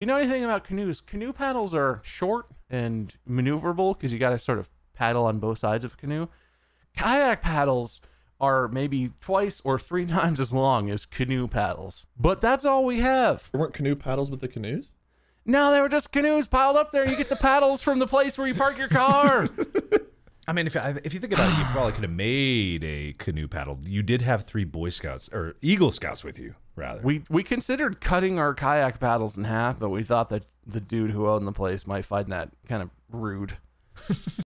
you know anything about canoes, canoe paddles are short and maneuverable because you got to sort of paddle on both sides of a canoe. Kayak paddles are maybe twice or three times as long as canoe paddles. But that's all we have. There weren't canoe paddles with the canoes? No, they were just canoes piled up there. You get the paddles from the place where you park your car. I mean, if you think about it, you probably could have made a canoe paddle. You did have three Boy Scouts, or Eagle Scouts with you, rather. We considered cutting our kayak paddles in half, but we thought that the dude who owned the place might find that kind of rude.